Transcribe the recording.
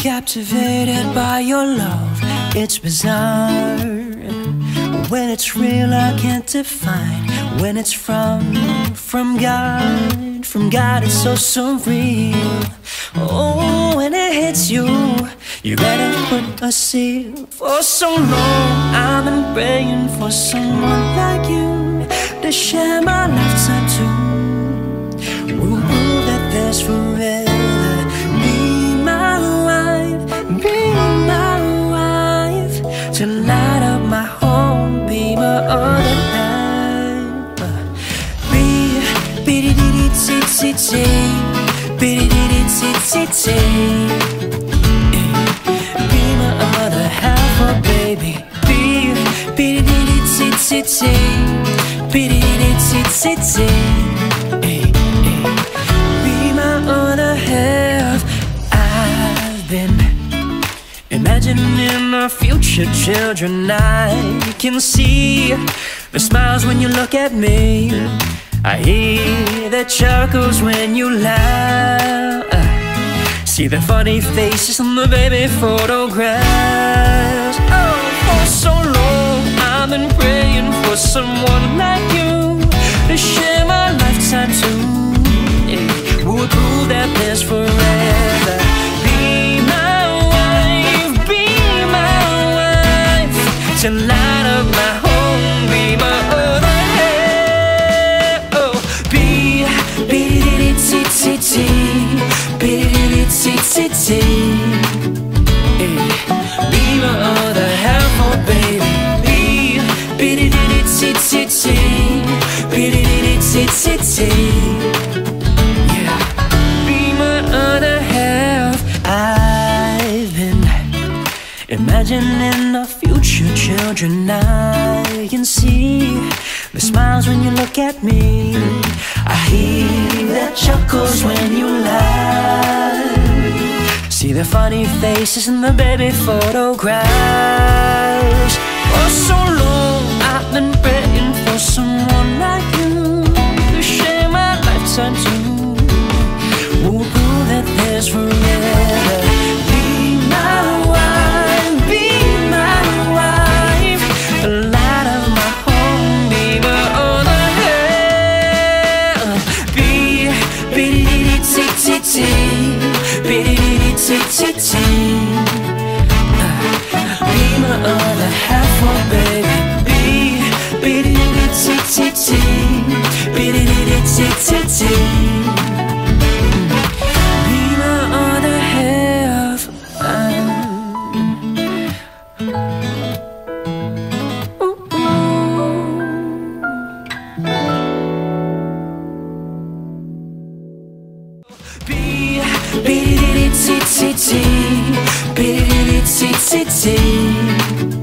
Captivated by your love, it's bizarre. When it's real, I can't define. When it's from God, it's so surreal. Oh, when it hits you, you better put a seal. For so long, I've been praying for someone like you to share my lifetime too. We'll prove that there's forever. To light up my home, be my other life. Be my other half, oh baby. Be my other half. I've been imagining our future children. I can see the smiles when you look at me. I hear the chuckles when you laugh. See the funny faces on the baby photographs. Oh, for so long I've been praying for someone like you to share my lifetime too. Who would prove that there's forever. To light up my home, be my other half. Oh, be my other half, oh baby. Be my other half. I've been imagining a future children. I can see the smiles when you look at me. I hear the chuckles when you laugh. See the funny faces in the baby photographs. For so long I've been praying for someone like you to share my lifetime too. Who will prove that there's forever. Be my other half, oh baby. Be my other half. Be.